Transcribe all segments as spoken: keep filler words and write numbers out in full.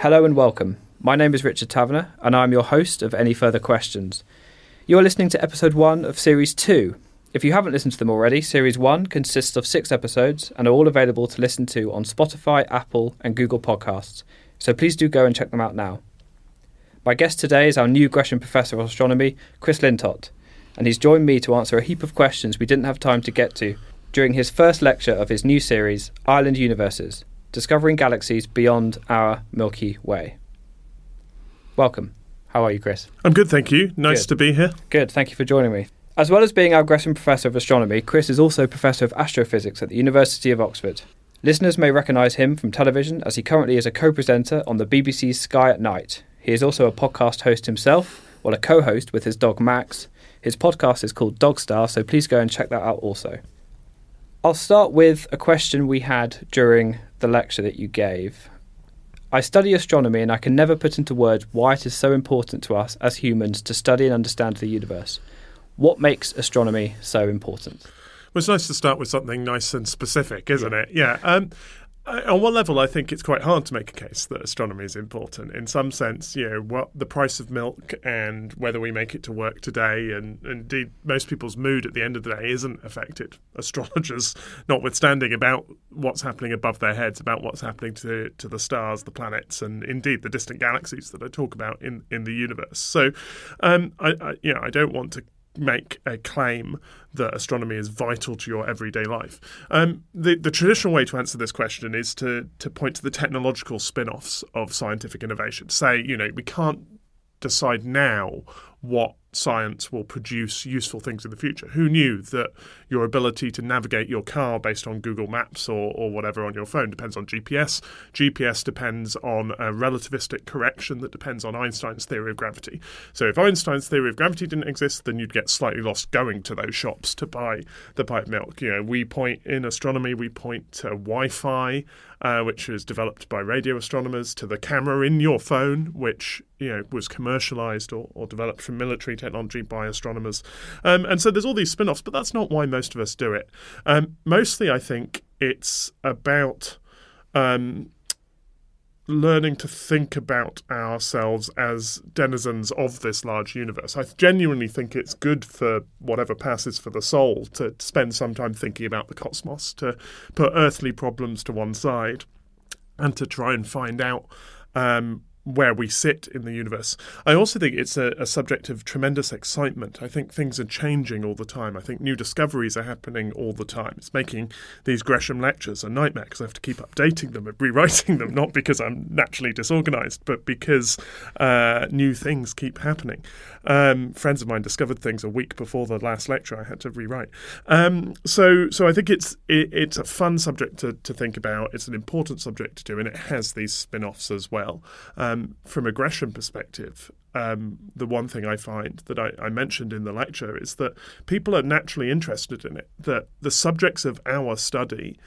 Hello and welcome. My name is Richard Taverner and I am your host of Any Further Questions. You are listening to episode one of series two. If you haven't listened to them already, series one consists of six episodes and are all available to listen to on Spotify, Apple and Google Podcasts, so please do go and check them out now. My guest today is our new Gresham Professor of Astronomy, Chris Lintott, and he's joined me to answer a heap of questions we didn't have time to get to during his first lecture of his new series, Island Universes, Discovering Galaxies Beyond Our Milky Way. Welcome. How are you, Chris? I'm good, thank you. Nice good. to be here. Good, thank you for joining me. As well as being our Gresham Professor of Astronomy, Chris is also Professor of Astrophysics at the University of Oxford. Listeners may recognise him from television as he currently is a co-presenter on the B B C's Sky at Night. He is also a podcast host himself, while a co-host with his dog Max. His podcast is called Dogstar, so please go and check that out also. I'll start with a question we had during the lecture that you gave. I study astronomy and I can never put into words why it is so important to us as humans to study and understand the universe. What makes astronomy so important? Well, it's nice to start with something nice and specific, isn't it? Yeah. Um, on one level, I think it's quite hard to make a case that astronomy is important. In some sense, you know, what the price of milk and whether we make it to work today, and indeed most people's mood at the end of the day isn't affected. Astrologers, notwithstanding, about what's happening above their heads, about what's happening to to the stars, the planets, and indeed the distant galaxies that I talk about in in the universe. So, um, I, I you know, I don't want to make a claim that astronomy is vital to your everyday life. Um, the, the traditional way to answer this question is to to point to the technological spin-offs of scientific innovation. Say, you know, we can't decide now what science will produce useful things in the future. Who knew that your ability to navigate your car based on Google Maps or, or whatever on your phone depends on G P S? G P S depends on a relativistic correction that depends on Einstein's theory of gravity. So if Einstein's theory of gravity didn't exist, then you'd get slightly lost going to those shops to buy the pipe milk. You know, we point in astronomy, we point to Wi-Fi, uh, which was developed by radio astronomers, to the camera in your phone, which, you know, was commercialized or, or developed from military technology by astronomers. Um, and so there's all these spin-offs, but that's not why most of us do it. Um, mostly, I think, it's about um, learning to think about ourselves as denizens of this large universe. I genuinely think it's good for whatever passes for the soul to spend some time thinking about the cosmos, to put earthly problems to one side and to try and find out um, where we sit in the universe. I also think it's a, a subject of tremendous excitement. I think things are changing all the time. I think new discoveries are happening all the time. It's making these Gresham lectures a nightmare because I have to keep updating them and rewriting them, not because I'm naturally disorganised, but because uh, new things keep happening. Um, friends of mine discovered things a week before the last lecture I had to rewrite. Um, so so I think it's it, it's a fun subject to, to think about. It's an important subject to do, and it has these spin-offs as well. Um, From a Gresham perspective, um, the one thing I find that I, I mentioned in the lecture is that people are naturally interested in it, that the subjects of our study,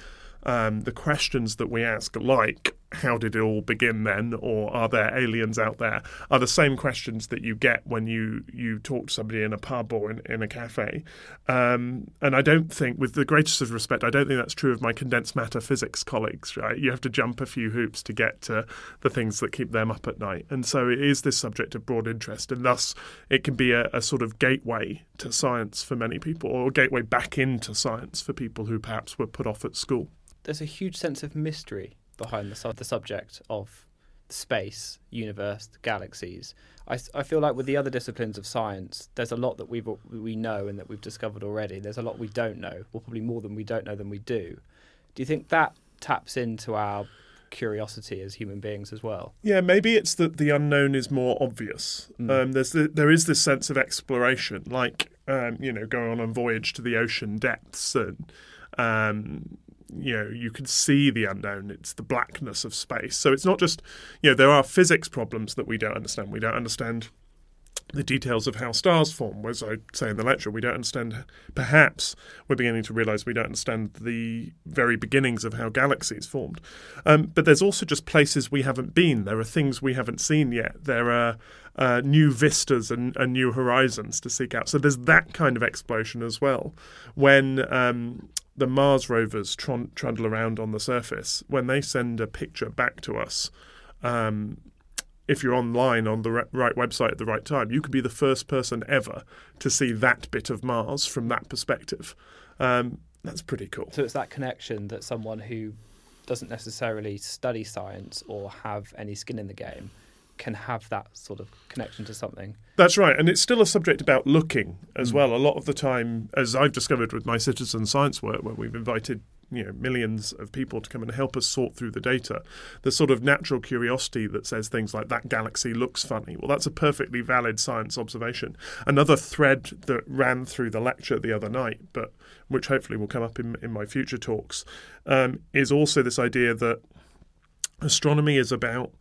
um, the questions that we ask, like how did it all begin then, or are there aliens out there, are the same questions that you get when you, you talk to somebody in a pub or in, in a cafe. Um, and I don't think, with the greatest of respect, I don't think that's true of my condensed matter physics colleagues, right? You have to jump a few hoops to get to the things that keep them up at night. And so it is this subject of broad interest, and thus it can be a, a sort of gateway to science for many people, or a gateway back into science for people who perhaps were put off at school. There's a huge sense of mystery behind the, su the subject of space, universe, the galaxies. I, I feel like with the other disciplines of science, there's a lot that we've, we know and that we've discovered already. There's a lot we don't know, well, probably more than we don't know than we do. Do you think that taps into our curiosity as human beings as well? Yeah, maybe it's that the unknown is more obvious. Mm. Um, there's the, there is this sense of exploration, like, um, you know, going on a voyage to the ocean depths and... Um, you know, you can see the unknown. It's the blackness of space. So it's not just, you know, there are physics problems that we don't understand. We don't understand the details of how stars form. As I say in the lecture, we don't understand, perhaps we're beginning to realise we don't understand the very beginnings of how galaxies formed. Um, but there's also just places we haven't been. There are things we haven't seen yet. There are uh, new vistas and, and new horizons to seek out. So there's that kind of exploration as well. When... Um, the Mars rovers trundle around on the surface, when they send a picture back to us um, if you're online on the right website at the right time, you could be the first person ever to see that bit of Mars from that perspective. Um, that's pretty cool. So it's that connection that someone who doesn't necessarily study science or have any skin in the game can have that sort of connection to something. That's right. And it's still a subject about looking as mm. well. A lot of the time, as I've discovered with my citizen science work, where we've invited you know, millions of people to come and help us sort through the data, the sort of natural curiosity that says things like, that galaxy looks funny. Well, that's a perfectly valid science observation. Another thread that ran through the lecture the other night, but which hopefully will come up in, in my future talks, um, is also this idea that astronomy is about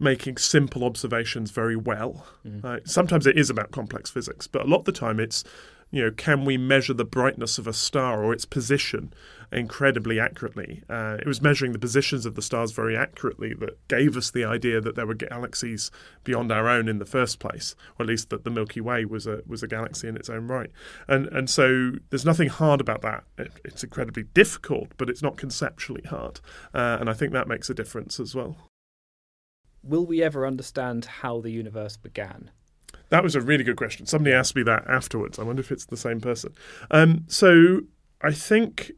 making simple observations very well. Mm. Uh, sometimes it is about complex physics, but a lot of the time it's, you know, can we measure the brightness of a star or its position incredibly accurately? Uh, it was measuring the positions of the stars very accurately that gave us the idea that there were galaxies beyond our own in the first place, or at least that the Milky Way was a was a galaxy in its own right. And and so there's nothing hard about that. It, it's incredibly difficult, but it's not conceptually hard. Uh, and I think that makes a difference as well. Will we ever understand how the universe began? That was a really good question. Somebody asked me that afterwards. I wonder if it's the same person. Um, so I think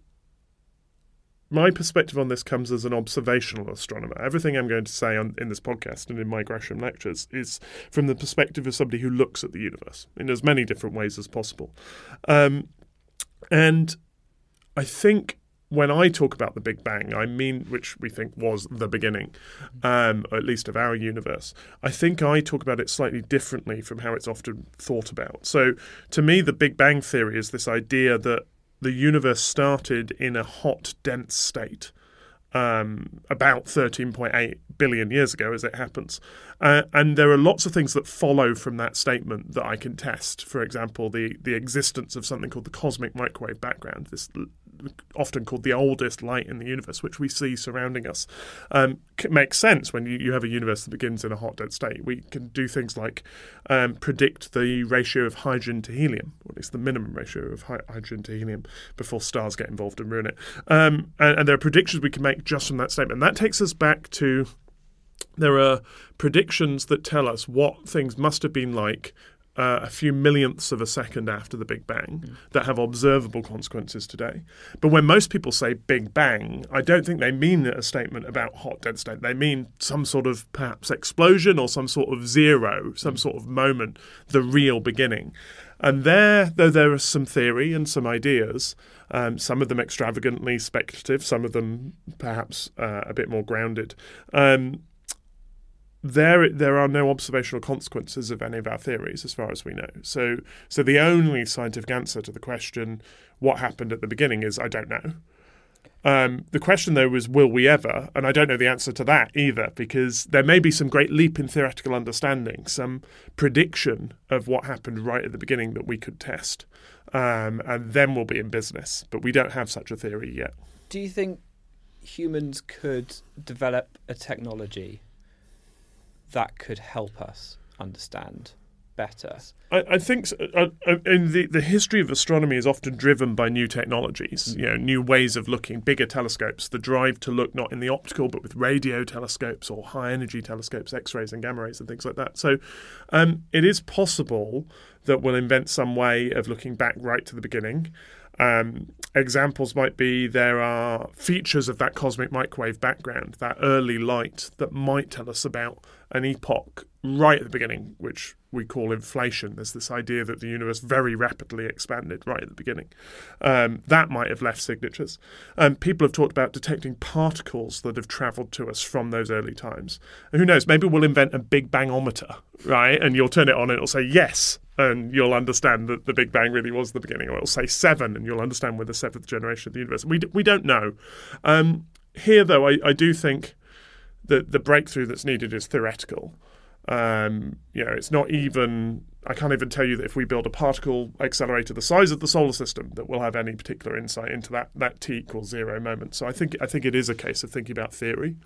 my perspective on this comes as an observational astronomer. Everything I'm going to say on, in this podcast and in my Gresham lectures is from the perspective of somebody who looks at the universe in as many different ways as possible. Um, and I think when I talk about the Big Bang, I mean, which we think was the beginning, um, or at least of our universe, I think I talk about it slightly differently from how it's often thought about. So to me, the Big Bang theory is this idea that the universe started in a hot, dense state um, about thirteen point eight billion years ago, as it happens. Uh, and there are lots of things that follow from that statement that I can test. For example, the, the existence of something called the cosmic microwave background, this often called the oldest light in the universe, which we see surrounding us, um, makes sense when you, you have a universe that begins in a hot, dense state. We can do things like um, predict the ratio of hydrogen to helium, or at least the minimum ratio of hydrogen to helium before stars get involved and ruin it. Um, and, and there are predictions we can make just from that statement. And that takes us back to, there are predictions that tell us what things must have been like Uh, a few millionths of a second after the Big Bang mm. that have observable consequences today. But when most people say Big Bang, I don't think they mean a statement about hot, dense state. They mean some sort of perhaps explosion or some sort of zero, some mm. sort of moment, the real beginning. And there, though there is some theory and some ideas, um, some of them extravagantly speculative, some of them perhaps uh, a bit more grounded, um, There, there are no observational consequences of any of our theories, as far as we know. So, so the only scientific answer to the question, what happened at the beginning, is I don't know. Um, the question, though, was, will we ever? And I don't know the answer to that either, because there may be some great leap in theoretical understanding, some prediction of what happened right at the beginning that we could test. Um, and then we'll be in business. But we don't have such a theory yet. Do you think humans could develop a technology that could help us understand better? I, I think so. uh, in the, the history of astronomy is often driven by new technologies, mm-hmm. you know, new ways of looking, bigger telescopes, the drive to look not in the optical but with radio telescopes or high-energy telescopes, X-rays and gamma rays and things like that. So um, it is possible that we'll invent some way of looking back right to the beginning. Um, examples might be there are features of that cosmic microwave background, that early light, that might tell us about an epoch right at the beginning, which we call inflation. There's this idea that the universe very rapidly expanded right at the beginning. Um, that might have left signatures. Um, people have talked about detecting particles that have travelled to us from those early times. And who knows, maybe we'll invent a Big Bangometer, right? And you'll turn it on and it'll say, yes, and you'll understand that the Big Bang really was the beginning. Or it'll say seven, and you'll understand we're the seventh generation of the universe. We, d we don't know. Um, here, though, I, I do think that the breakthrough that's needed is theoretical. Um, you know, it's not even... I can't even tell you that if we build a particle accelerator the size of the solar system that we'll have any particular insight into that, that t equals zero moment. So I think, I think it is a case of thinking about theory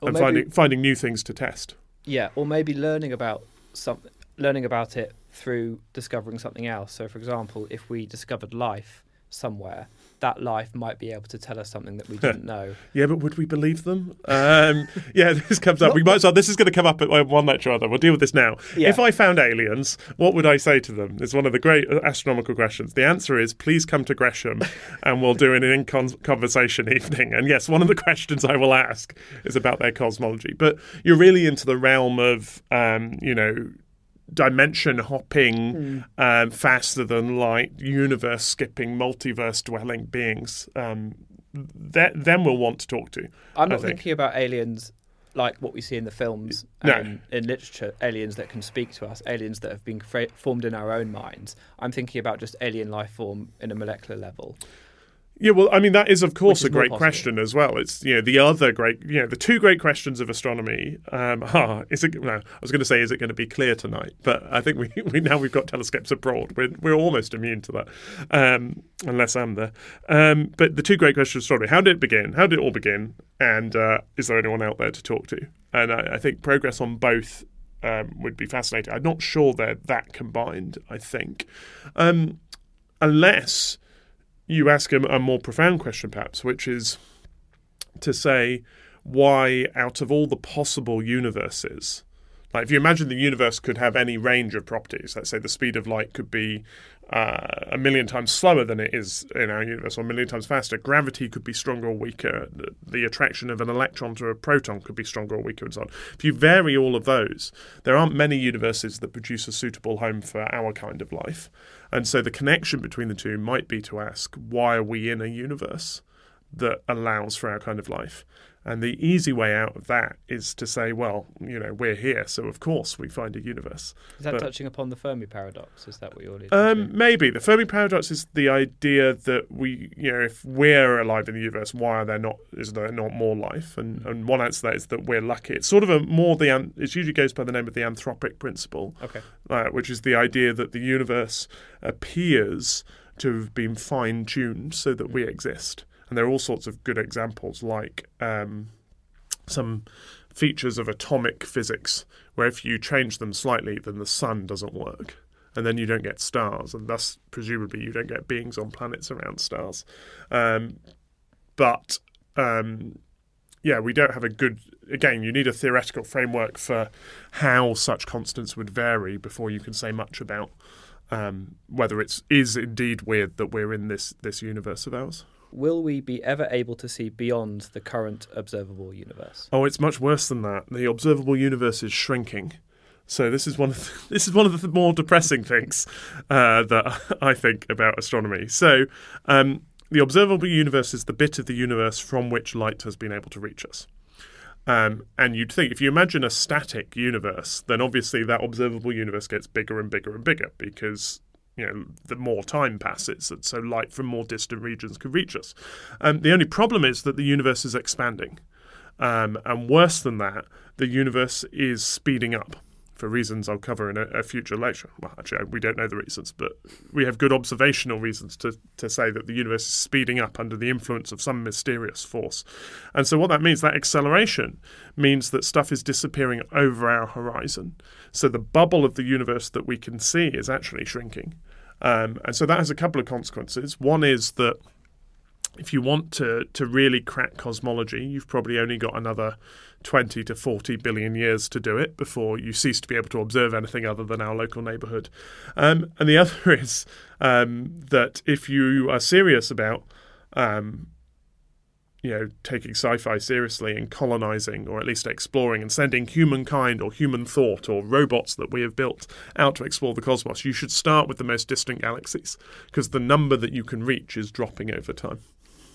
or and maybe, finding, finding new things to test. Yeah, or maybe learning about something, learning about it through discovering something else. So, for example, if we discovered life somewhere, that life might be able to tell us something that we didn't know. Yeah, but would we believe them? Um, yeah, this comes up. We might. So this is going to come up at one lecture or other. We'll deal with this now. Yeah. If I found aliens, what would I say to them? It's one of the great astronomical questions. The answer is, please come to Gresham and we'll do an in-conversation evening. And yes, one of the questions I will ask is about their cosmology. But you're really into the realm of, um, you know, dimension hopping, mm. um, faster than light, universe skipping, multiverse dwelling beings. Um, that then we'll want to talk to. I'm not think. thinking about aliens like what we see in the films and no. in literature, aliens that can speak to us, aliens that have been formed in our own minds. I'm thinking about just alien life form in a molecular level. Yeah, well, I mean, that is, of course, is a great question as well. It's, you know, the other great, you know, the two great questions of astronomy um, are, is it, no, I was going to say, is it going to be clear tonight? But I think we, we now we've got telescopes abroad. We're, we're almost immune to that, um, unless I'm there. Um, but the two great questions of astronomy, how did it begin? How did it all begin? And uh, is there anyone out there to talk to? And I, I think progress on both um, would be fascinating. I'm not sure they're that combined, I think. Um, unless... you ask him a more profound question, perhaps, which is to say why, out of all the possible universes, like if you imagine the universe could have any range of properties, let's say the speed of light could be uh, a million times slower than it is in our universe, or a million times faster, gravity could be stronger or weaker, the, the attraction of an electron to a proton could be stronger or weaker, and so on. If you vary all of those, there aren't many universes that produce a suitable home for our kind of life. And so the connection between the two might be to ask, why are we in a universe that allows for our kind of life? And the easy way out of that is to say, well, you know, we're here, so of course we find a universe. Is that but, touching upon the Fermi paradox? Is that what you're leading um, to? Maybe. The Fermi paradox is the idea that we, you know, if we're alive in the universe, why are there not? Is there not more life? And and one answer to that is that we're lucky. It's sort of a more the it usually goes by the name of the anthropic principle, okay, uh, which is the idea that the universe appears to have been fine-tuned so that we exist. And there are all sorts of good examples, like um, some features of atomic physics, where if you change them slightly, then the sun doesn't work. And then you don't get stars, and thus, presumably, you don't get beings on planets around stars. Um, but, um, yeah, we don't have a good... Again, you need a theoretical framework for how such constants would vary before you can say much about um, whether it is indeed weird that we're in this this universe of ours. Will we be ever able to see beyond the current observable universe? Oh, it's much worse than that. The observable universe is shrinking. So this is one of the, this is one of the more depressing things uh, that I think about astronomy. So um, the observable universe is the bit of the universe from which light has been able to reach us. Um, and you'd think, if you imagine a static universe, then obviously that observable universe gets bigger and bigger and bigger because... you know, the more time passes, and so light from more distant regions can reach us. Um, the only problem is that the universe is expanding. Um, and worse than that, the universe is speeding up, for reasons I'll cover in a, a future lecture. Well, actually, we don't know the reasons, but we have good observational reasons to, to say that the universe is speeding up under the influence of some mysterious force. And so what that means, that acceleration, means that stuff is disappearing over our horizon. So the bubble of the universe that we can see is actually shrinking. Um, and so that has a couple of consequences. One is that if you want to, to really crack cosmology, you've probably only got another twenty to forty billion years to do it before you cease to be able to observe anything other than our local neighbourhood. Um, and the other is um, that if you are serious about, um, you know, taking sci-fi seriously and colonising, or at least exploring and sending humankind or human thought or robots that we have built out to explore the cosmos, you should start with the most distant galaxies, because the number that you can reach is dropping over time.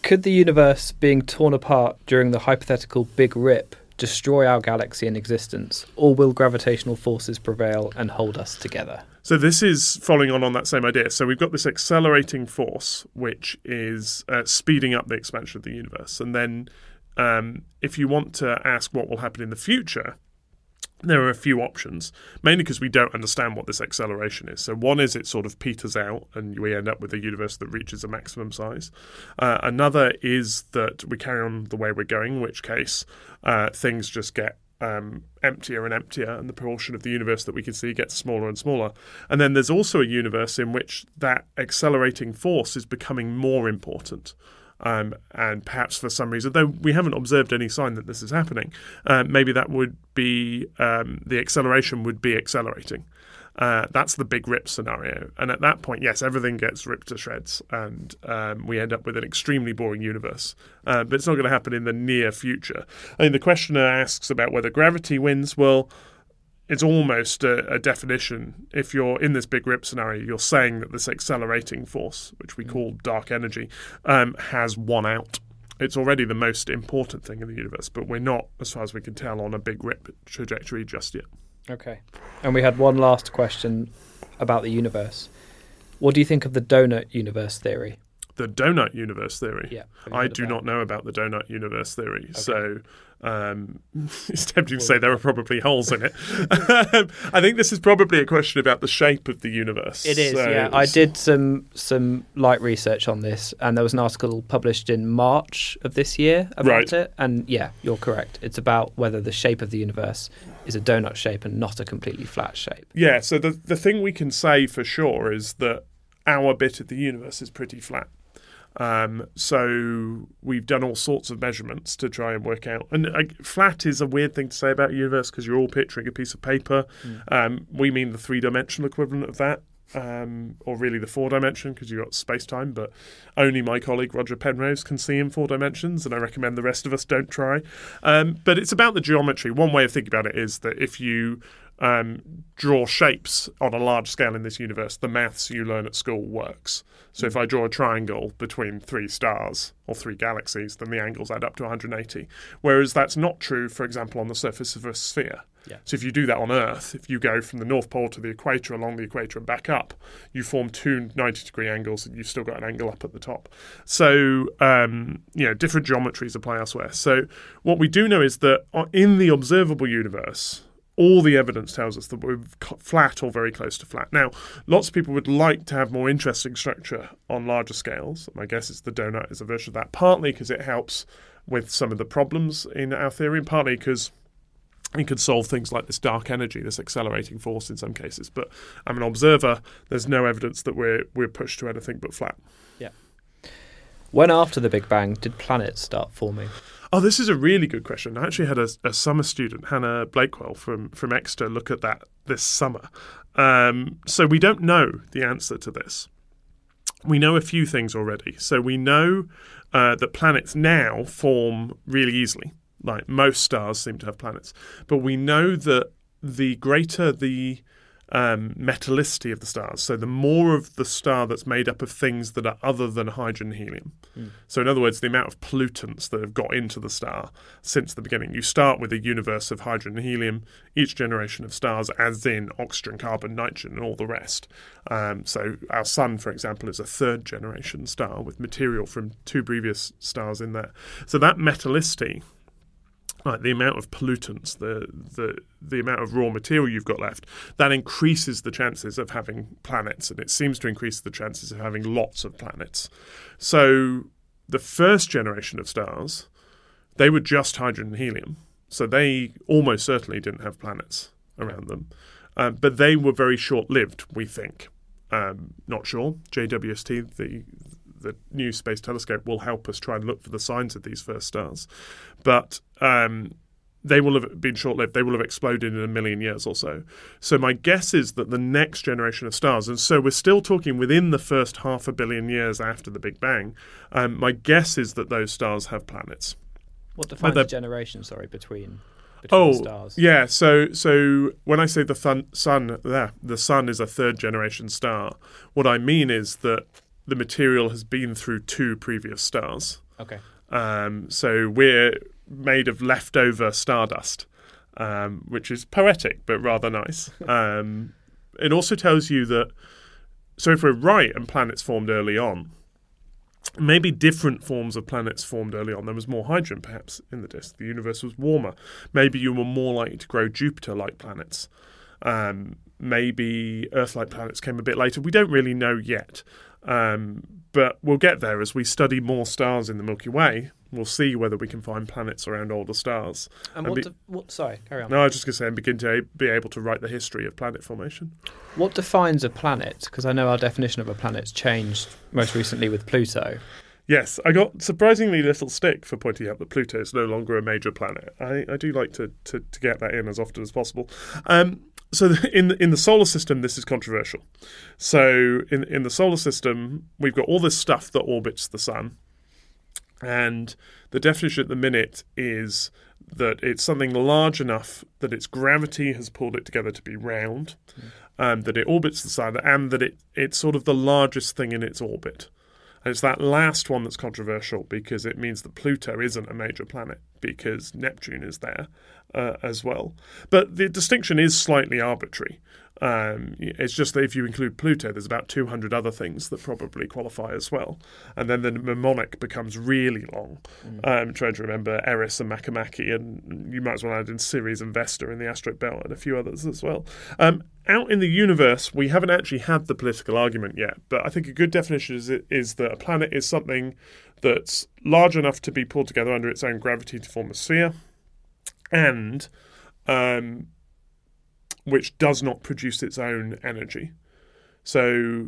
Could the universe being torn apart during the hypothetical Big Rip destroy our galaxy in existence, or will gravitational forces prevail and hold us together? So this is following on on that same idea. So we've got this accelerating force, which is uh, speeding up the expansion of the universe. And then um, if you want to ask what will happen in the future, there are a few options, mainly because we don't understand what this acceleration is. So one is it sort of peters out and we end up with a universe that reaches a maximum size. Uh, another is that we carry on the way we're going, in which case uh, things just get um, emptier and emptier, and the proportion of the universe that we can see gets smaller and smaller. And then there's also a universe in which that accelerating force is becoming more important. Um, and perhaps for some reason, though we haven't observed any sign that this is happening, uh, maybe that would be um, the acceleration would be accelerating. Uh, that's the big rip scenario. And at that point, yes, everything gets ripped to shreds and um, we end up with an extremely boring universe. Uh, but it's not going to happen in the near future. I mean, the questioner asks about whether gravity wins. Well, it's almost a, a definition. If you're in this big rip scenario, you're saying that this accelerating force, which we call dark energy, um, has won out. It's already the most important thing in the universe, but we're not, as far as we can tell, on a big rip trajectory just yet. Okay. And we had one last question about the universe. What do you think of the donut universe theory? The donut universe theory. Yeah, I do not know about the donut universe theory, okay. so um, it's tempting to say there are probably holes in it. I think this is probably a question about the shape of the universe. It is. So, yeah, I did some some light research on this, and there was an article published in March of this year about right. it. And yeah, you're correct. It's about whether the shape of the universe is a donut shape and not a completely flat shape. Yeah. So the the thing we can say for sure is that our bit of the universe is pretty flat. Um, so we've done all sorts of measurements to try and work out. And uh, flat is a weird thing to say about a universe because you're all picturing a piece of paper. Mm. Um, we mean the three-dimensional equivalent of that, um, or really the four-dimension because you've got space-time, but only my colleague Roger Penrose can see in four dimensions, and I recommend the rest of us don't try. Um, but it's about the geometry. One way of thinking about it is that if you Um, draw shapes on a large scale in this universe, the maths you learn at school works. So if I draw a triangle between three stars or three galaxies, then the angles add up to one hundred eighty. Whereas that's not true, for example, on the surface of a sphere. Yeah. So if you do that on Earth, if you go from the North Pole to the equator, along the equator and back up, you form two ninety degree angles and you've still got an angle up at the top. So, um, you know, different geometries apply elsewhere. So what we do know is that in the observable universe, all the evidence tells us that we're flat or very close to flat. Now, lots of people would like to have more interesting structure on larger scales. My guess is the donut is a version of that, partly because it helps with some of the problems in our theory, and partly because it could solve things like this dark energy, this accelerating force in some cases. But I'm an observer. There's no evidence that we're, we're pushed to anything but flat. Yeah. When after the Big Bang did planets start forming? Oh, this is a really good question. I actually had a, a summer student, Hannah Blakewell from, from Exeter, look at that this summer. Um, so we don't know the answer to this. We know a few things already. So we know uh, that planets now form really easily. Like most stars seem to have planets. But we know that the greater the um, metallicity of the stars, so the more of the star that's made up of things that are other than hydrogen and helium. Mm. So in other words, the amount of pollutants that have got into the star since the beginning. You start with a universe of hydrogen and helium, each generation of stars adds in oxygen, carbon, nitrogen and all the rest. Um, so our sun, for example, is a third generation star with material from two previous stars in there. So that metallicity, like the amount of pollutants, the, the the amount of raw material you've got left, that increases the chances of having planets, and it seems to increase the chances of having lots of planets. So the first generation of stars, they were just hydrogen and helium, so they almost certainly didn't have planets around them. Uh, but they were very short-lived, we think. Um, not sure. J W S T, the the new space telescope, will help us try and look for the signs of these first stars. But um, they will have been short-lived. They will have exploded in a million years or so. So my guess is that the next generation of stars, and so we're still talking within the first half a billion years after the Big Bang, um, my guess is that those stars have planets. What defines the generation, sorry, between... Oh, stars. yeah. So, so when I say the sun, sun, there, the sun is a third-generation star. What I mean is that the material has been through two previous stars. Okay. Um, so we're made of leftover stardust, um, which is poetic but rather nice. Um, it also tells you that. So, if we're right, and planets formed early on. Maybe different forms of planets formed early on. There was more hydrogen, perhaps, in the disk. The universe was warmer. Maybe you were more likely to grow Jupiter-like planets. Um, maybe Earth-like planets came a bit later. We don't really know yet. Um, but we'll get there as we study more stars in the Milky Way. We'll see whether we can find planets around older stars. And, and what, be, do, what? Sorry, carry on. No, I was just going to say, and begin to be able to write the history of planet formation. What defines a planet? Because I know our definition of a planet's changed most recently with Pluto. Yes, I got surprisingly little stick for pointing out that Pluto is no longer a major planet. I, I do like to, to, to get that in as often as possible. Um, so in the, in the solar system, this is controversial. So in, in the solar system, we've got all this stuff that orbits the sun. And the definition at the minute is that it's something large enough that its gravity has pulled it together to be round, mm. um, that it orbits the sun, and that it, it's sort of the largest thing in its orbit. And it's that last one that's controversial because it means that Pluto isn't a major planet because Neptune is there uh, as well. But the distinction is slightly arbitrary. Um, it's just that if you include Pluto, there's about two hundred other things that probably qualify as well. And then the mnemonic becomes really long. Mm. Um, trying to remember Eris and Makemake, and you might as well add in Ceres and Vesta and the asteroid belt and a few others as well. Um, out in the universe, we haven't actually had the political argument yet, but I think a good definition is, is that a planet is something that's large enough to be pulled together under its own gravity to form a sphere, and... Um, which does not produce its own energy. So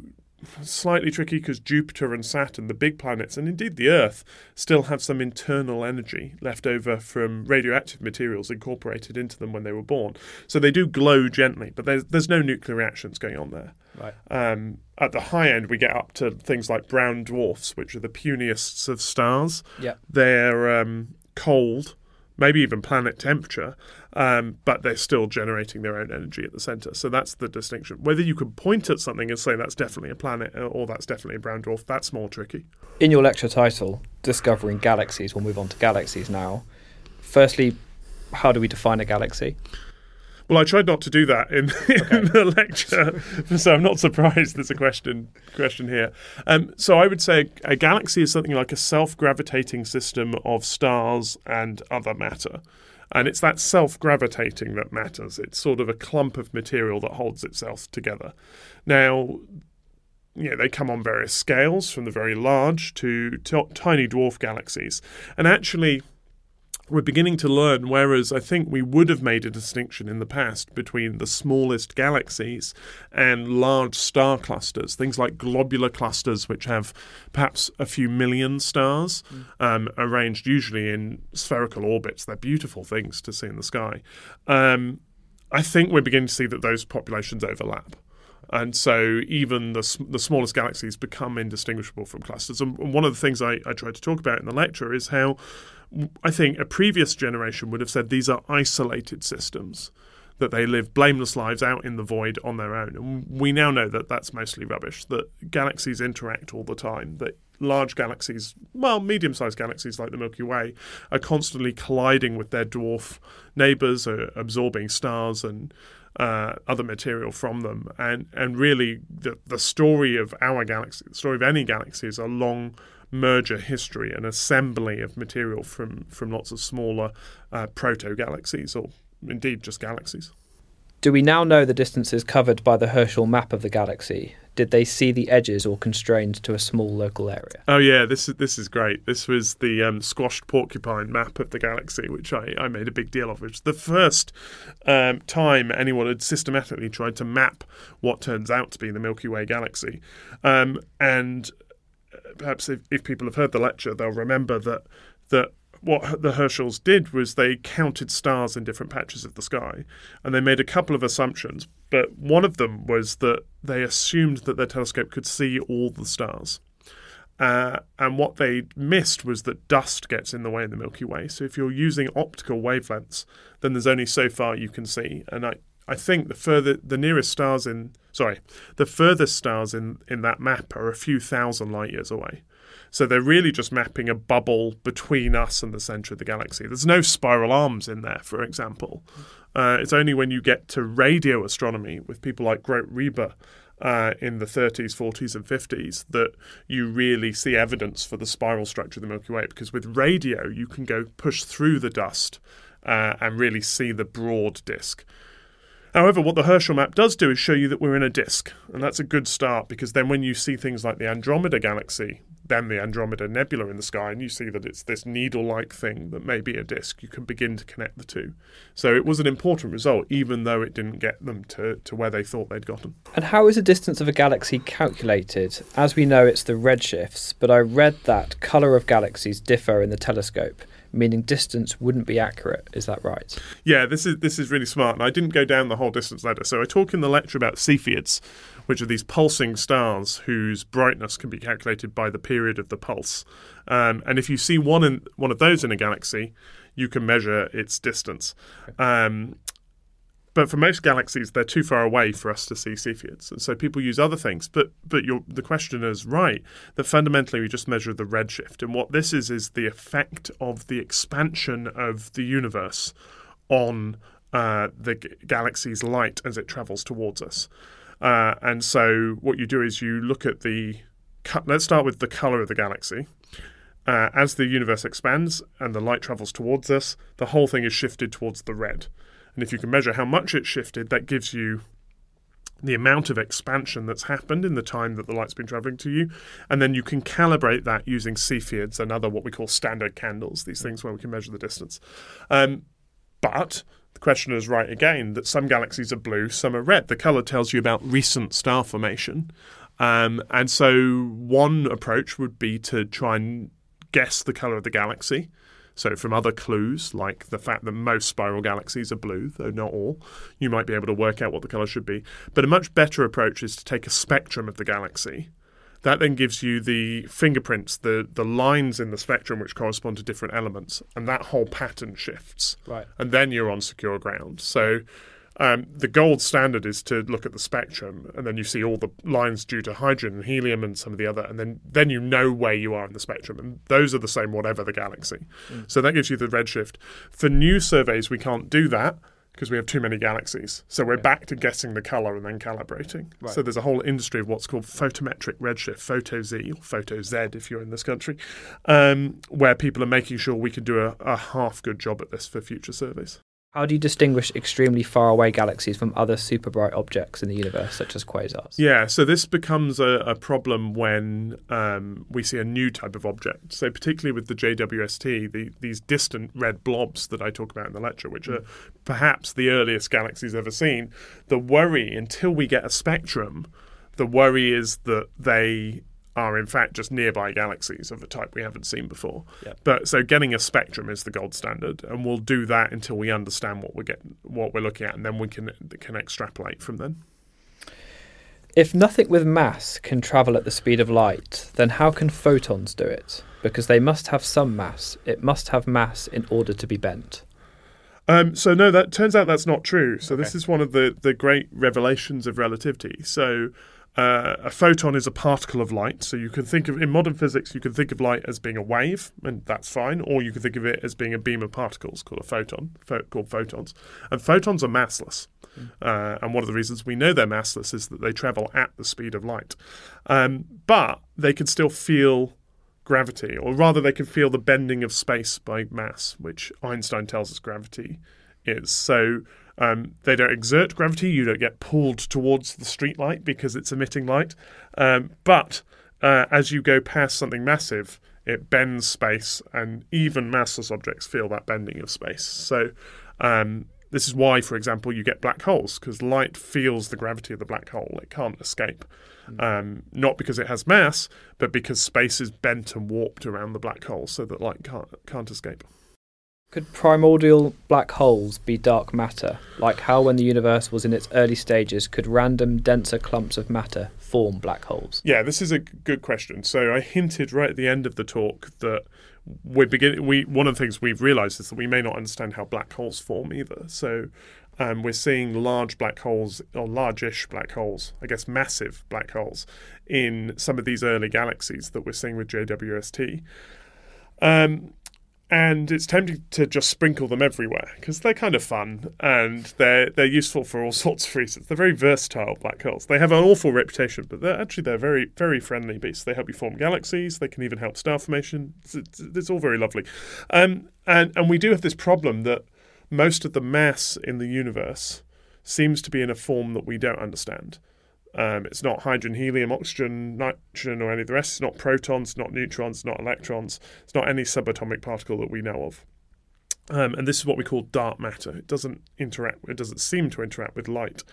slightly tricky because Jupiter and Saturn, the big planets, and indeed the Earth, still have some internal energy left over from radioactive materials incorporated into them when they were born. So they do glow gently, but there's, there's no nuclear reactions going on there. Right. Um, at the high end, we get up to things like brown dwarfs, which are the puniest of stars. Yeah. They're um, cold, maybe even planet temperature, um, but they're still generating their own energy at the centre. So that's the distinction. Whether you can point at something and say that's definitely a planet or that's definitely a brown dwarf, that's more tricky. In your lecture title, Discovering Galaxies, we'll move on to galaxies now. Firstly, how do we define a galaxy? Well, I tried not to do that in, okay. in the lecture, so I'm not surprised there's a question question here. Um, so I would say a galaxy is something like a self-gravitating system of stars and other matter. And it's that self-gravitating that matters. It's sort of a clump of material that holds itself together. Now, you know, they come on various scales, from the very large to t tiny dwarf galaxies. And actually... we're beginning to learn, whereas I think we would have made a distinction in the past between the smallest galaxies and large star clusters, things like globular clusters, which have perhaps a few million stars mm. um, arranged usually in spherical orbits. They're beautiful things to see in the sky. Um, I think we're beginning to see that those populations overlap. And so even the, the smallest galaxies become indistinguishable from clusters. And one of the things I, I tried to talk about in the lecture is how I think a previous generation would have said these are isolated systems, that they live blameless lives out in the void on their own. And we now know that that's mostly rubbish, that galaxies interact all the time, that large galaxies, well, medium-sized galaxies like the Milky Way, are constantly colliding with their dwarf neighbours, or absorbing stars and uh, other material from them. And, and really, the, the story of our galaxy, the story of any galaxy, is a long merger history, an assembly of material from, from lots of smaller uh, proto-galaxies, or indeed just galaxies. Do we now know the distances covered by the Herschel map of the galaxy? Did they see the edges or constrained to a small local area? Oh yeah, this is this is great. This was the um, squashed porcupine map of the galaxy, which I, I made a big deal of. It was the first um, time anyone had systematically tried to map what turns out to be the Milky Way galaxy. Um, and perhaps if, if people have heard the lecture, they'll remember that that what the Herschels did was they counted stars in different patches of the sky, and they made a couple of assumptions. But one of them was that they assumed that their telescope could see all the stars. Uh, and what they missed was that dust gets in the way in the Milky Way. So if you're using optical wavelengths, then there's only so far you can see. And I, I think the further the nearest stars in sorry, the furthest stars in, in that map are a few thousand light years away. So they're really just mapping a bubble between us and the centre of the galaxy. There's no spiral arms in there, for example. Uh, it's only when you get to radio astronomy with people like Grote Reber uh, in the thirties, forties and fifties that you really see evidence for the spiral structure of the Milky Way, because with radio you can go push through the dust uh, and really see the broad disk. However, what the Herschel map does do is show you that we're in a disk, and that's a good start, because then when you see things like the Andromeda galaxy, then the Andromeda Nebula in the sky, and you see that it's this needle-like thing that may be a disk. You can begin to connect the two. So it was an important result, even though it didn't get them to, to where they thought they'd gotten. And how is the distance of a galaxy calculated? As we know, it's the redshifts, but I read that colour of galaxies differ in the telescope, meaning distance wouldn't be accurate. Is that right? Yeah, this is this is really smart, and I didn't go down the whole distance ladder. So I talk in the lecture about Cepheids, which are these pulsing stars whose brightness can be calculated by the period of the pulse. Um, and if you see one in one of those in a galaxy, you can measure its distance. Um, but for most galaxies, they're too far away for us to see Cepheids, and so people use other things. But but you're, the questioner's right that fundamentally we just measure the redshift, and what this is is the effect of the expansion of the universe on uh, the g galaxy's light as it travels towards us. Uh, and so what you do is you look at the let's start with the color of the galaxy. Uh, as the universe expands and the light travels towards us, the whole thing is shifted towards the red. And if you can measure how much it shifted, that gives you the amount of expansion that's happened in the time that the light's been travelling to you. And then you can calibrate that using Cepheids and other what we call standard candles, these things where we can measure the distance. Um, but the questioner is right again that some galaxies are blue, some are red. The colour tells you about recent star formation. Um, and so one approach would be to try and guess the colour of the galaxy. So from other clues, like the fact that most spiral galaxies are blue, though not all, you might be able to work out what the colour should be. But a much better approach is to take a spectrum of the galaxy. That then gives you the fingerprints, the, the lines in the spectrum which correspond to different elements, and that whole pattern shifts. Right. And then you're on secure ground. So um, the gold standard is to look at the spectrum, and then you see all the lines due to hydrogen and helium and some of the other, and then, then you know where you are in the spectrum. And those are the same whatever the galaxy. Mm. So that gives you the redshift. For new surveys, we can't do that, because we have too many galaxies. So we're yeah. back to guessing the colour and then calibrating. Right. So there's a whole industry of what's called photometric redshift, photo-Z, or photo-Z if you're in this country, um, where people are making sure we can do a, a half-good job at this for future surveys. How do you distinguish extremely far-away galaxies from other super-bright objects in the universe, such as quasars? Yeah, so this becomes a, a problem when um, we see a new type of object. So particularly with the J W S T, the, these distant red blobs that I talk about in the lecture, which are perhaps the earliest galaxies ever seen, the worry, until we get a spectrum, the worry is that they are in fact just nearby galaxies of a type we haven't seen before. Yep. But so getting a spectrum is the gold standard, and we'll do that until we understand what we're getting, what we're looking at, and then we can can extrapolate from then. If nothing with mass can travel at the speed of light, then how can photons do it? Because they must have some mass. It must have mass in order to be bent. Um, so no, that turns out that's not true. So okay. This is one of the the great revelations of relativity. So Uh, a photon is a particle of light, so you can think of, in modern physics, you can think of light as being a wave, and that's fine, or you can think of it as being a beam of particles called a photon, pho called photons. And photons are massless, mm. uh, and one of the reasons we know they're massless is that they travel at the speed of light. Um, but they can still feel gravity, or rather they can feel the bending of space by mass, which Einstein tells us gravity is. So Um, they don't exert gravity. You don't get pulled towards the streetlight because it's emitting light. Um, but uh, as you go past something massive, it bends space, and even massless objects feel that bending of space. So um, this is why, for example, you get black holes, because light feels the gravity of the black hole. It can't escape, um, not because it has mass, but because space is bent and warped around the black hole so that light can't, can't escape. Could primordial black holes be dark matter, like how when the universe was in its early stages, could random denser clumps of matter form black holes? Yeah, this is a good question. So I hinted right at the end of the talk that we're beginning. We one of the things we've realised is that we may not understand how black holes form either. So um, we're seeing large black holes, or large-ish black holes, I guess massive black holes, in some of these early galaxies that we're seeing with J W S T. Um, And it's tempting to just sprinkle them everywhere because they're kind of fun and they're they're useful for all sorts of reasons. They're very versatile black holes. They have an awful reputation, but they're actually they're very very friendly beasts. They help you form galaxies. They can even help star formation. It's, it's, it's all very lovely. Um, and and we do have this problem that most of the mass in the universe seems to be in a form that we don't understand. Um, it's not hydrogen, helium, oxygen, nitrogen, or any of the rest. It's not protons, not neutrons, not electrons. It's not any subatomic particle that we know of. Um, and this is what we call dark matter. It doesn't interact. It doesn't seem to interact with light,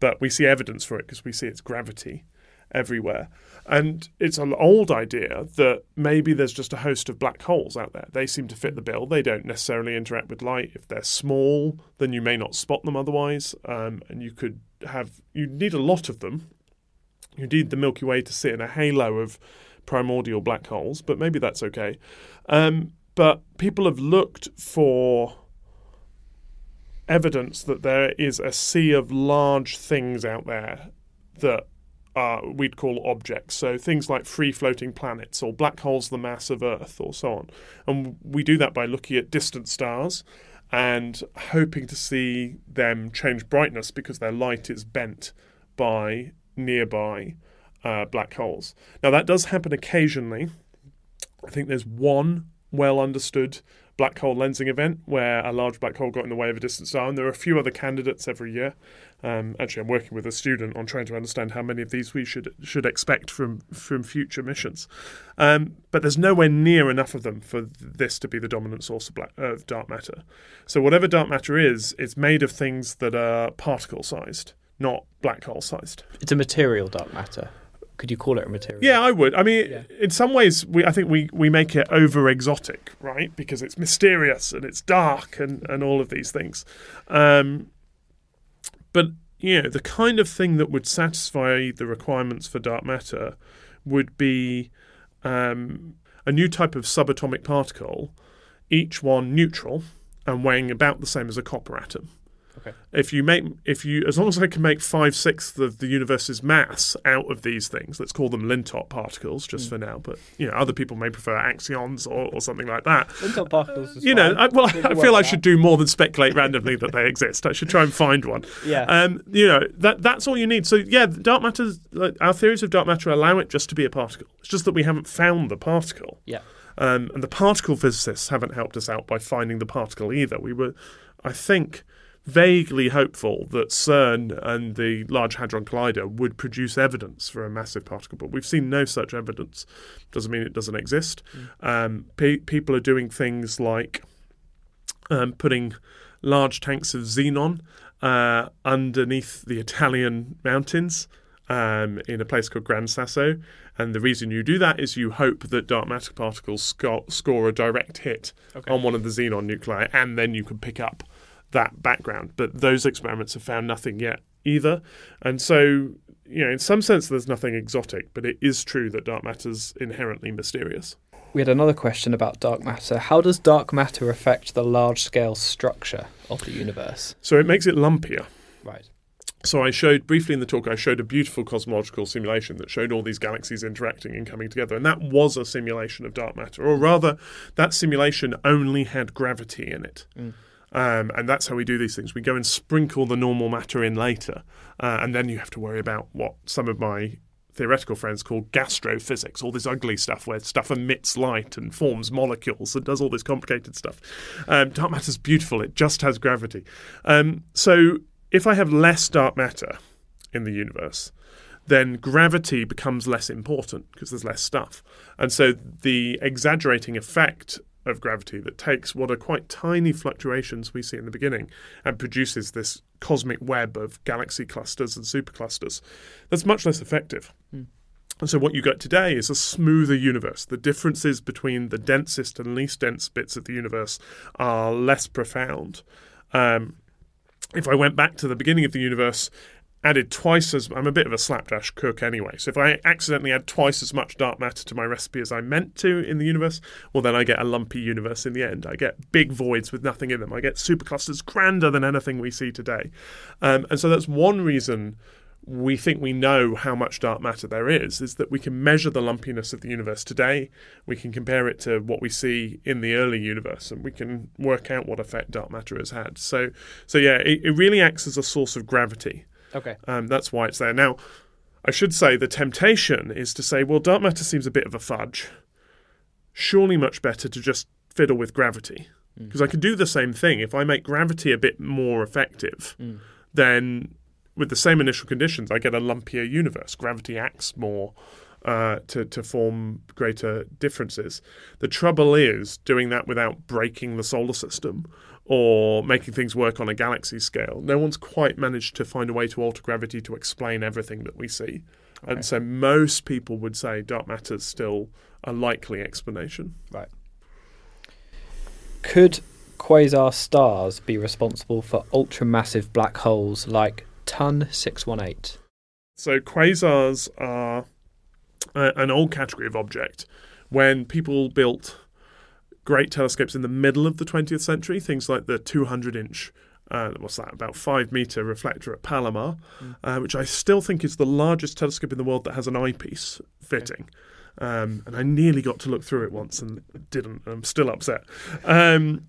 but we see evidence for it because we see its gravity everywhere. And it's an old idea that maybe there's just a host of black holes out there. They seem to fit the bill. They don't necessarily interact with light. If they're small, then you may not spot them otherwise. Um, and you could have, you need a lot of them. You need the Milky Way to sit in a halo of primordial black holes, but maybe that's okay. Um, but people have looked for evidence that there is a sea of large things out there that Uh, we'd call objects, so things like free-floating planets or black holes the mass of Earth or so on. And we do that by looking at distant stars and hoping to see them change brightness because their light is bent by nearby uh, black holes. Now, that does happen occasionally. I think there's one well-understood black hole lensing event where a large black hole got in the way of a distant star, and there are a few other candidates every year. Um, actually, I'm working with a student on trying to understand how many of these we should should expect from from future missions. Um, but there's nowhere near enough of them for this to be the dominant source of, black, uh, of dark matter. So whatever dark matter is, it's made of things that are particle-sized, not black hole-sized. It's a material dark matter. Could you call it a material? Yeah, I would. I mean, yeah. In some ways, we I think we, we make it over-exotic, right? Because it's mysterious and it's dark and, and all of these things. Um, but, you know, the kind of thing that would satisfy the requirements for dark matter would be um, a new type of subatomic particle, each one neutral and weighing about the same as a copper atom. Okay. If you make, if you, as long as I can make five sixths of the universe's mass out of these things, let's call them Lintop particles just mm. for now. But you know, other people may prefer axions or, or something like that. Lintop particles, uh, is you fine. know. I, well, I, I feel I should do more than speculate randomly that they exist. I should try and find one. Yeah. Um. You know that that's all you need. So yeah, dark matter. Like, our theories of dark matter allow it just to be a particle. It's just that we haven't found the particle. Yeah. Um. And the particle physicists haven't helped us out by finding the particle either. We were, I think, vaguely hopeful that CERN and the Large Hadron Collider would produce evidence for a massive particle, but we've seen no such evidence. Doesn't mean it doesn't exist. Mm. Um, pe people are doing things like um, putting large tanks of xenon uh, underneath the Italian mountains um, in a place called Gran Sasso, and the reason you do that is you hope that dark matter particles sco score a direct hit okay. on one of the xenon nuclei, and then you can pick up that background. But those experiments have found nothing yet either. And so, you know, in some sense there's nothing exotic, but it is true that dark matter's inherently mysterious. We had another question about dark matter. How does dark matter affect the large-scale structure of the universe? So it makes it lumpier. Right. So I showed, briefly in the talk, I showed a beautiful cosmological simulation that showed all these galaxies interacting and coming together. And that was a simulation of dark matter. Or rather, that simulation only had gravity in it. Mm. Um, and that's how we do these things. We go and sprinkle the normal matter in later, uh, and then you have to worry about what some of my theoretical friends call gastrophysics, all this ugly stuff where stuff emits light and forms molecules and does all this complicated stuff. Um, dark matter's beautiful. It just has gravity. Um, so if I have less dark matter in the universe, then gravity becomes less important because there's less stuff. And so the exaggerating effect of gravity that takes what are quite tiny fluctuations we see in the beginning and produces this cosmic web of galaxy clusters and superclusters, that's much less effective. Mm. And so what you get today is a smoother universe. The differences between the densest and least dense bits of the universe are less profound. Um, if I went back to the beginning of the universe, added twice as... I'm a bit of a slapdash cook anyway, so if I accidentally add twice as much dark matter to my recipe as I meant to in the universe, well, then I get a lumpy universe in the end. I get big voids with nothing in them. I get superclusters grander than anything we see today. Um, and so that's one reason we think we know how much dark matter there is, is that we can measure the lumpiness of the universe today. We can compare it to what we see in the early universe, and we can work out what effect dark matter has had. So, so yeah, it, it really acts as a source of gravity. Okay. Um, that's why it's there. Now, I should say the temptation is to say, well, dark matter seems a bit of a fudge. Surely much better to just fiddle with gravity. Because mm. I could do the same thing. If I make gravity a bit more effective, mm. then with the same initial conditions, I get a lumpier universe. Gravity acts more uh, to, to form greater differences. The trouble is doing that without breaking the solar system or making things work on a galaxy scale. No one's quite managed to find a way to alter gravity to explain everything that we see. Okay. And so most people would say dark matter is still a likely explanation. Right. Could quasar stars be responsible for ultramassive black holes like T U N six eighteen? So quasars are a, an old category of object. When people built great telescopes in the middle of the twentieth century, things like the two hundred inch, uh, what's that, about five metre reflector at Palomar, mm. uh, which I still think is the largest telescope in the world that has an eyepiece fitting. Um, and I nearly got to look through it once and didn't. I'm still upset. Um,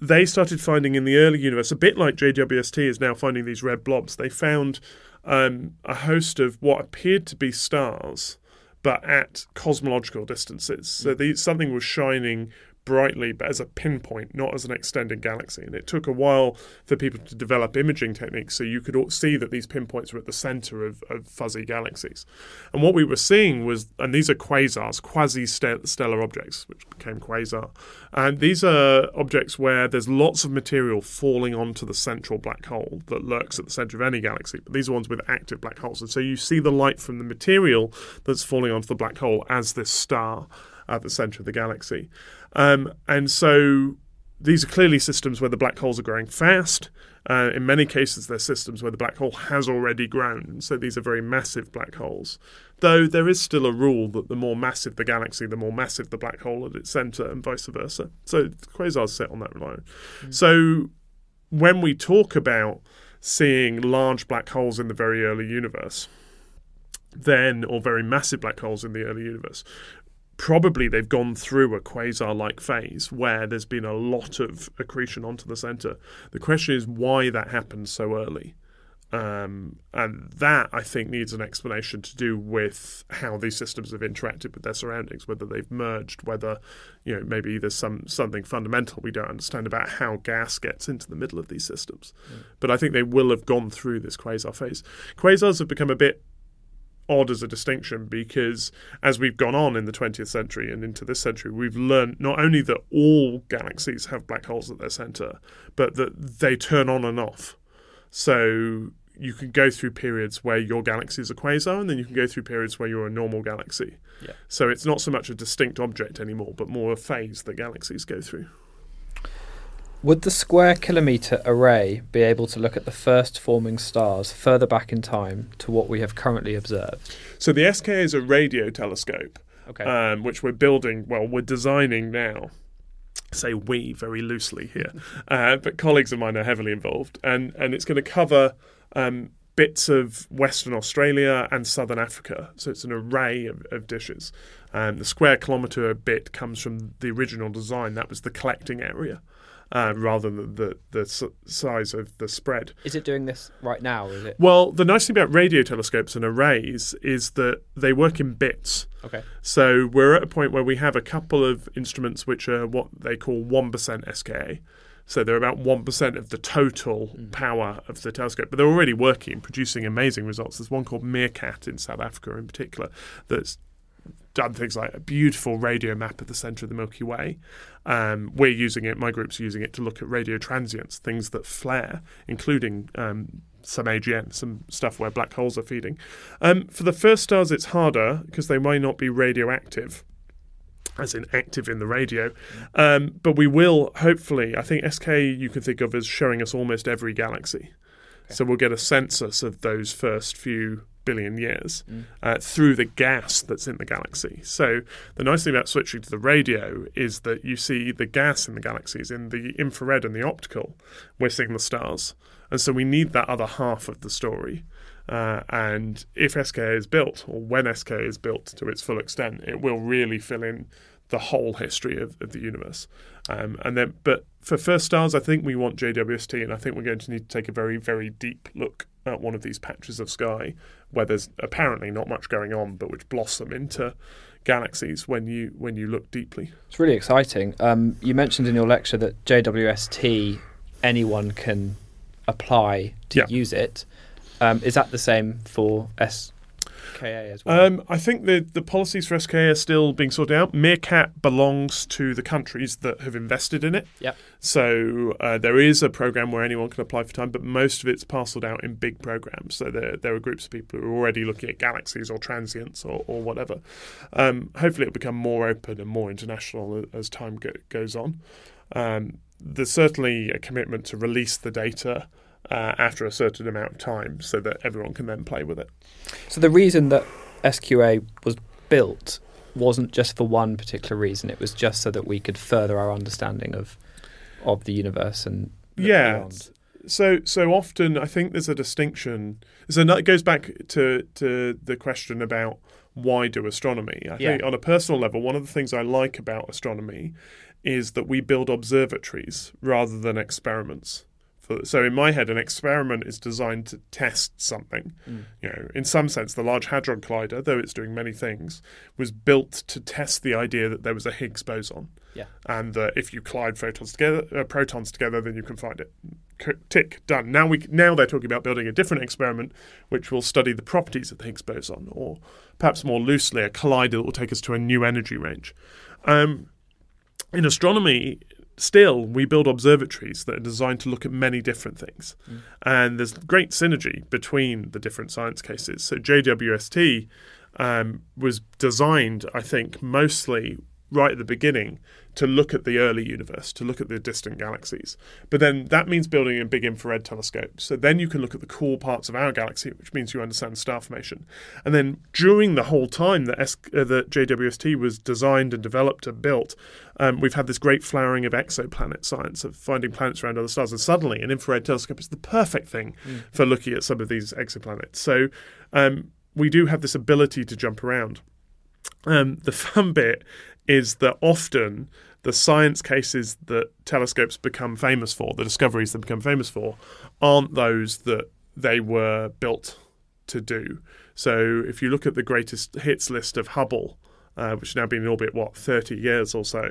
they started finding in the early universe, a bit like J W S T is now finding these red blobs, they found um, a host of what appeared to be stars, but at cosmological distances. So the, something was shining brightly, but as a pinpoint, not as an extended galaxy. And it took a while for people to develop imaging techniques so you could see that these pinpoints were at the center of, of fuzzy galaxies. And what we were seeing was, and these are quasars, quasi-stellar objects, which became quasar. And these are objects where there's lots of material falling onto the central black hole that lurks at the center of any galaxy. But these are ones with active black holes. And so you see the light from the material that's falling onto the black hole as this star at the center of the galaxy. Um, and so these are clearly systems where the black holes are growing fast. Uh, in many cases, they're systems where the black hole has already grown. And so these are very massive black holes. Though there is still a rule that the more massive the galaxy, the more massive the black hole at its center, and vice versa. So quasars sit on that line. Mm. So when we talk about seeing large black holes in the very early universe, then, or very massive black holes in the early universe, probably they've gone through a quasar-like phase where there's been a lot of accretion onto the centre. The question is why that happened so early. Um, and that, I think, needs an explanation to do with how these systems have interacted with their surroundings, whether they've merged, whether, you know, maybe there's some something fundamental we don't understand about how gas gets into the middle of these systems. Mm. But I think they will have gone through this quasar phase. Quasars have become a bit odd as a distinction because as we've gone on in the twentieth century and into this century, we've learned not only that all galaxies have black holes at their centre, but that they turn on and off. So you can go through periods where your galaxy is a quasar, and then you can go through periods where you're a normal galaxy. Yeah. So it's not so much a distinct object anymore, but more a phase that galaxies go through. Would the Square Kilometre Array be able to look at the first forming stars further back in time to what we have currently observed? So the S K A is a radio telescope, okay. um, which we're building, well, we're designing now. I say we very loosely here, uh, but colleagues of mine are heavily involved. And, and it's going to cover um, bits of Western Australia and Southern Africa. So it's an array of, of dishes. Um, the square kilometre bit comes from the original design. That was the collecting area. Uh, rather than the, the, the size of the spread. Is it doing this right now? Is it? Well, the nice thing about radio telescopes and arrays is that they work in bits. Okay. So we're at a point where we have a couple of instruments which are what they call one percent S K A. So they're about one percent of the total mm. power of the telescope. But they're already working, producing amazing results. There's one called Meerkat in South Africa in particular that's done things like a beautiful radio map of the centre of the Milky Way. Um, we're using it, my group's using it, to look at radio transients, things that flare, including um, some A G N, some stuff where black holes are feeding. Um, for the first stars, it's harder because they might not be radioactive, as in active in the radio. Um, but we will, hopefully, I think S K you can think of as showing us almost every galaxy. Okay. So we'll get a census of those first few billion years mm. uh, through the gas that's in the galaxy. So the nice thing about switching to the radio is that you see the gas in the galaxies in the infrared and the optical. We're seeing the stars, and so we need that other half of the story. Uh, and if S K A is built, or when S K A is built to its full extent, it will really fill in the whole history of, of the universe. Um, and then, but for first stars, I think we want J W S T, and I think we're going to need to take a very, very deep look at one of these patches of sky where there's apparently not much going on, but which blossom into galaxies when you when you look deeply. It's really exciting. Um, you mentioned in your lecture that J W S T anyone can apply to yeah. use it. Um, is that the same for S K A as well? Um, I think the, the policies for S K A are still being sorted out. Meerkat belongs to the countries that have invested in it. Yep. So uh, there is a programme where anyone can apply for time, but most of it's parcelled out in big programmes. So there, there are groups of people who are already looking at galaxies or transients or, or whatever. Um, hopefully it'll become more open and more international as time go goes on. Um, there's certainly a commitment to release the data Uh, after a certain amount of time so that everyone can then play with it. So the reason that S K A was built wasn't just for one particular reason, it was just so that we could further our understanding of of the universe and yeah beyond. So so often I think there's a distinction, so that goes back to to the question about why do astronomy. I yeah. think on a personal level, one of the things I like about astronomy is that we build observatories rather than experiments. So in my head, an experiment is designed to test something. Mm. You know, in some sense, the Large Hadron Collider, though it's doing many things, was built to test the idea that there was a Higgs boson, yeah, and that if you collide photons together, uh, protons together, then you can find it. C tick, done. Now we now they're talking about building a different experiment, which will study the properties of the Higgs boson, or perhaps more loosely, a collider that will take us to a new energy range. Um, in astronomy, still, we build observatories that are designed to look at many different things. Mm. And there's great synergy between the different science cases. So J W S T um, was designed, I think, mostly right at the beginning to look at the early universe, to look at the distant galaxies. But then that means building a big infrared telescope. So then you can look at the cool parts of our galaxy, which means you understand star formation. And then during the whole time that, S uh, that J W S T was designed and developed and built, um, we've had this great flowering of exoplanet science, of finding planets around other stars. And suddenly an infrared telescope is the perfect thing mm. for looking at some of these exoplanets. So um, we do have this ability to jump around. Um, the fun bit is that often the science cases that telescopes become famous for, the discoveries that become famous for, aren't those that they were built to do. So if you look at the greatest hits list of Hubble, uh, which has now been in orbit, what, thirty years or so,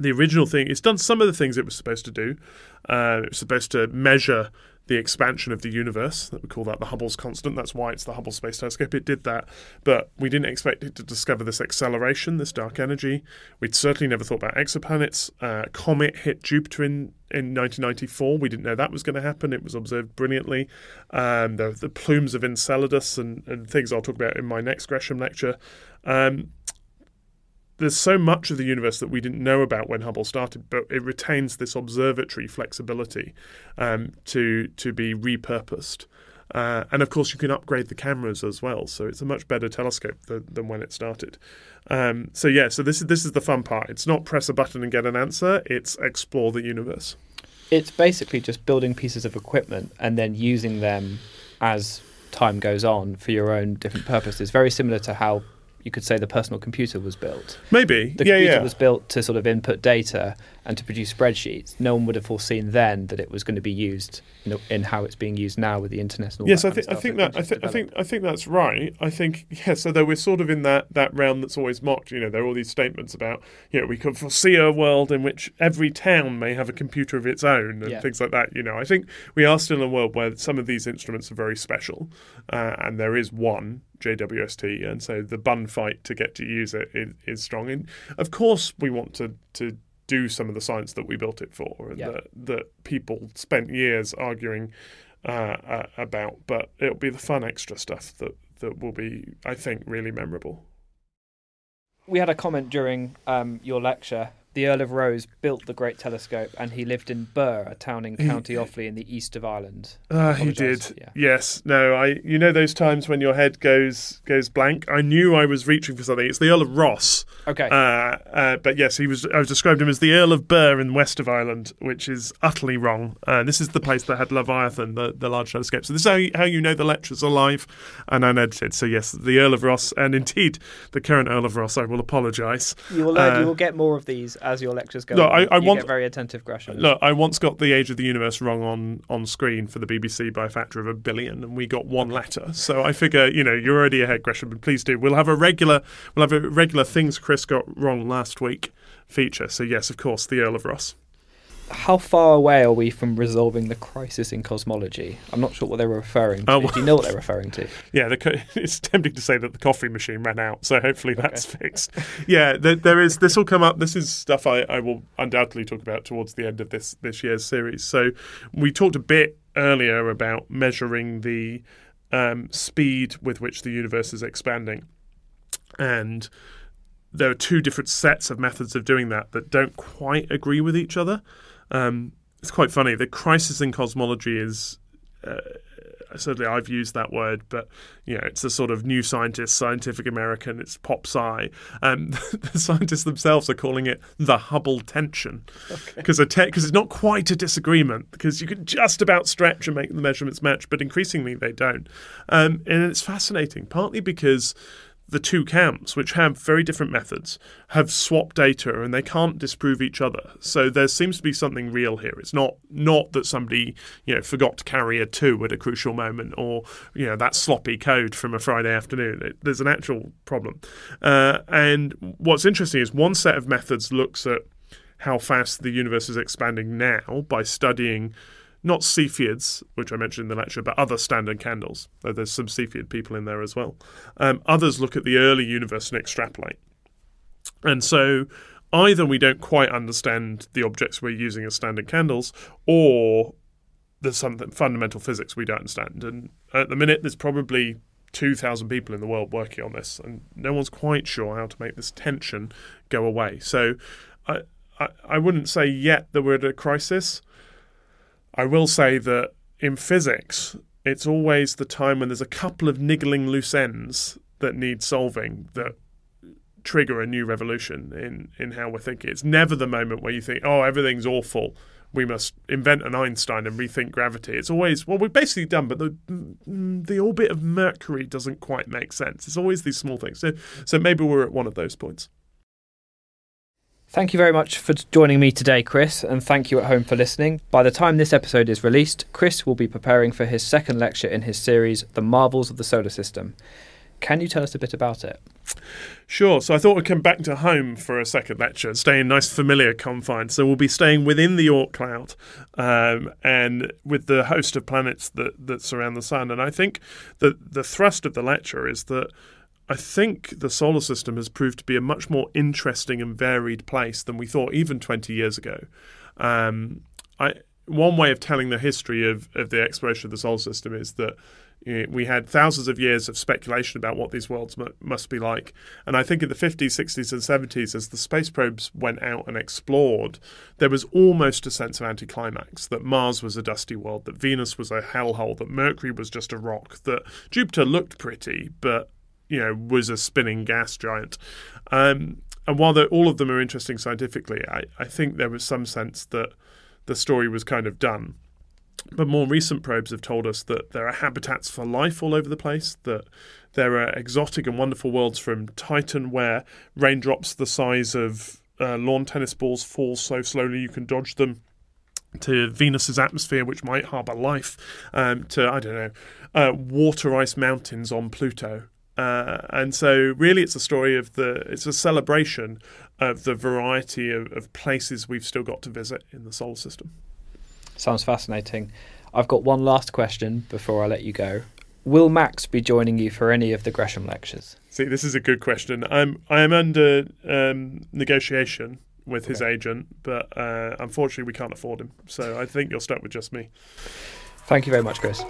the original thing, it's done some of the things it was supposed to do. Uh, it was supposed to measure the expansion of the universe. That we call that the Hubble's constant. That's why it's the Hubble Space Telescope. It did that, but we didn't expect it to discover this acceleration, this dark energy. We'd certainly never thought about exoplanets. Uh, a comet hit Jupiter in in nineteen ninety-four. We didn't know that was going to happen. It was observed brilliantly. Um, the, the plumes of Enceladus and, and things I'll talk about in my next Gresham lecture. Um, There's so much of the universe that we didn't know about when Hubble started, but it retains this observatory flexibility um, to to be repurposed. Uh, and, of course, you can upgrade the cameras as well, so it's a much better telescope than, than when it started. Um, so, yeah, so this is, this is the fun part. It's not press a button and get an answer. It's explore the universe. It's basically just building pieces of equipment and then using them as time goes on for your own different purposes, very similar to how you could say the personal computer was built. Maybe. The yeah, computer yeah. was built to sort of input data and to produce spreadsheets. No one would have foreseen then that it was going to be used in, the, in how it's being used now with the internet. And all yes, that I think I think that, that I, th I think I think that's right. I think yeah. So though we're sort of in that that realm that's always mocked. You know, there are all these statements about you know we could foresee a world in which every town may have a computer of its own and yeah. things like that. You know, I think we are still in a world where some of these instruments are very special, uh, and there is one, J W S T, and so the bun fight to get to use it is, is strong. And of course, we want to to. do some of the science that we built it for, and yeah. that, that people spent years arguing uh, uh, about. But it'll be the fun extra stuff that, that will be, I think, really memorable. We had a comment during um, your lecture. The Earl of Ross built the Great Telescope, and he lived in Birr, a town in County Offaly in the east of Ireland. Uh, he did. Yeah. Yes. No. I. You know those times when your head goes goes blank. I knew I was reaching for something. It's the Earl of Ross. Okay. Uh, uh, but yes, he was. I was described him as the Earl of Birr in the west of Ireland, which is utterly wrong. Uh, this is the place that had Leviathan, the, the large telescope. So this is how you, how you know the lectures are live and unedited. So yes, the Earl of Ross, and indeed the current Earl of Ross. I will apologise. You will learn. Uh, you will get more of these as your lectures go. Look, I, I you once, get very attentive, Gresham. Look, I once got the age of the universe wrong on, on screen for the B B C by a factor of a billion, and we got one letter. So I figure, you know, you're already ahead, Gresham, but please do. We'll have a regular, we'll have a regular things Chris got wrong last week feature. So yes, of course, the Earl of Ross. how far away are we from resolving the crisis in cosmology? I'm not sure what they were referring to. Oh, well, do you know what they're referring to? Yeah, the co it's tempting to say that the coffee machine ran out, so hopefully that's okay. fixed. Yeah, there, there is. This will come up. This is stuff I, I will undoubtedly talk about towards the end of this, this year's series. So we talked a bit earlier about measuring the um, speed with which the universe is expanding. And there are two different sets of methods of doing that that don't quite agree with each other. Um, it's quite funny. The crisis in cosmology is uh, certainly I've used that word, but you know it's a sort of new scientist, scientific American. It's pop sci. Um, the scientists themselves are calling it the Hubble tension because okay. because it's not quite a disagreement because you can just about stretch and make the measurements match, but increasingly they don't. Um, and it's fascinating, partly because the two camps, which have very different methods, have swapped data and they can't disprove each other. So there seems to be something real here. It's not not that somebody you know forgot to carry a two at a crucial moment or you know that sloppy code from a Friday afternoon. It, there's an actual problem. Uh, and what's interesting is one set of methods looks at how fast the universe is expanding now by studying not Cepheids, which I mentioned in the lecture, but other standard candles, though there's some Cepheid people in there as well. Um, others look at the early universe and extrapolate. And so either we don't quite understand the objects we're using as standard candles, or there's some fundamental physics we don't understand. And at the minute, there's probably two thousand people in the world working on this, and no one's quite sure how to make this tension go away. So I, I, I wouldn't say yet that we're at a crisis. I will say that in physics, it's always the time when there's a couple of niggling loose ends that need solving that trigger a new revolution in, in how we're thinking. It's never the moment where you think, oh, everything's awful. We must invent an Einstein and rethink gravity. It's always, well, we're basically done, but the the orbit of Mercury doesn't quite make sense. It's always these small things. So, so maybe we're at one of those points. Thank you very much for joining me today, Chris, and thank you at home for listening. By the time this episode is released, Chris will be preparing for his second lecture in his series, The Marvels of the Solar System. Can you tell us a bit about it? Sure. So I thought we'd come back to home for a second lecture and stay in nice familiar confines. So we'll be staying within the Oort cloud um, and with the host of planets that, that surround the sun. And I think that the thrust of the lecture is that I think the solar system has proved to be a much more interesting and varied place than we thought even twenty years ago. Um, I, one way of telling the history of, of the exploration of the solar system is that you know, we had thousands of years of speculation about what these worlds m must be like. And I think in the fifties, sixties and seventies, as the space probes went out and explored, there was almost a sense of anticlimax, that Mars was a dusty world, that Venus was a hellhole, that Mercury was just a rock, that Jupiter looked pretty, but you know, was a spinning gas giant. Um, and while all of them are interesting scientifically, I, I think there was some sense that the story was kind of done. But more recent probes have told us that there are habitats for life all over the place, that there are exotic and wonderful worlds from Titan where raindrops the size of uh, lawn tennis balls fall so slowly you can dodge them, to Venus's atmosphere, which might harbour life, um, to, I don't know, uh, water ice mountains on Pluto. Uh, and so really it's a story of the, it's a celebration of the variety of, of places we've still got to visit in the solar system. Sounds fascinating. I've got one last question before I let you go. Will Max be joining you for any of the Gresham lectures? See, this is a good question. I'm, I am under um, negotiation with his okay. agent, but uh, unfortunately we can't afford him. So I think you're stuck with just me. Thank you very much, Chris.